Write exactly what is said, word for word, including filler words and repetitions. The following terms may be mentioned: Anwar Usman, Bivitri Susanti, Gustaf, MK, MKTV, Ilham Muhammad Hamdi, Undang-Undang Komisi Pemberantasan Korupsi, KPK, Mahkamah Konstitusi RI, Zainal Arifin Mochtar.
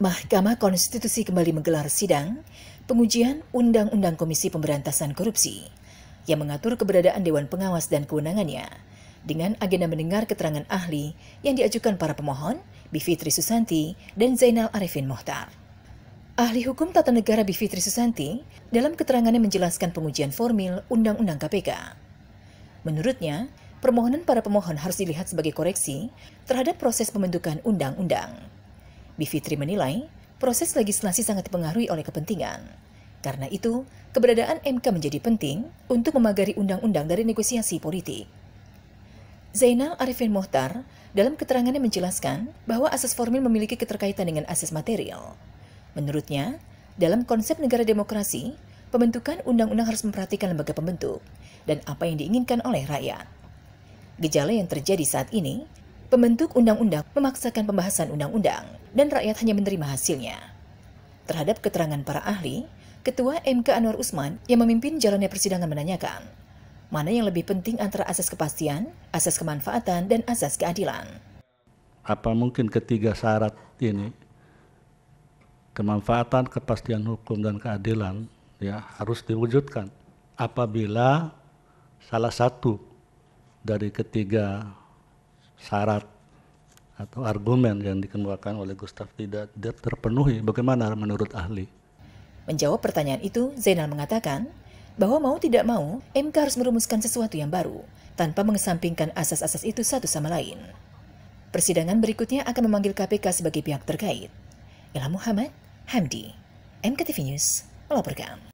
Mahkamah Konstitusi kembali menggelar sidang pengujian Undang-Undang Komisi Pemberantasan Korupsi yang mengatur keberadaan Dewan Pengawas dan kewenangannya dengan agenda mendengar keterangan ahli yang diajukan para pemohon Bivitri Susanti dan Zainal Arifin Mochtar. Ahli hukum tata negara Bivitri Susanti dalam keterangannya menjelaskan pengujian formil Undang-Undang K P K. Menurutnya, permohonan para pemohon harus dilihat sebagai koreksi terhadap proses pembentukan undang-undang. Bivitri menilai, proses legislasi sangat dipengaruhi oleh kepentingan. Karena itu, keberadaan M K menjadi penting untuk memagari undang-undang dari negosiasi politik. Zainal Arifin Mochtar dalam keterangannya menjelaskan bahwa asas formil memiliki keterkaitan dengan asas material. Menurutnya, dalam konsep negara demokrasi, pembentukan undang-undang harus memperhatikan lembaga pembentuk dan apa yang diinginkan oleh rakyat. Gejala yang terjadi saat ini, pembentuk undang-undang memaksakan pembahasan undang-undang, dan rakyat hanya menerima hasilnya. Terhadap keterangan para ahli, Ketua M K Anwar Usman yang memimpin jalannya persidangan menanyakan, mana yang lebih penting antara asas kepastian, asas kemanfaatan, dan asas keadilan? Apa mungkin ketiga syarat ini, kemanfaatan, kepastian hukum, dan keadilan, ya harus diwujudkan apabila salah satu dari ketiga syarat atau argumen yang dikemukakan oleh Gustaf tidak terpenuhi, bagaimana menurut ahli? Menjawab pertanyaan itu, Zainal mengatakan bahwa mau tidak mau, M K harus merumuskan sesuatu yang baru, tanpa mengesampingkan asas-asas itu satu sama lain. Persidangan berikutnya akan memanggil K P K sebagai pihak terkait. Ilham Muhammad Hamdi, M K T V News, melaporkan.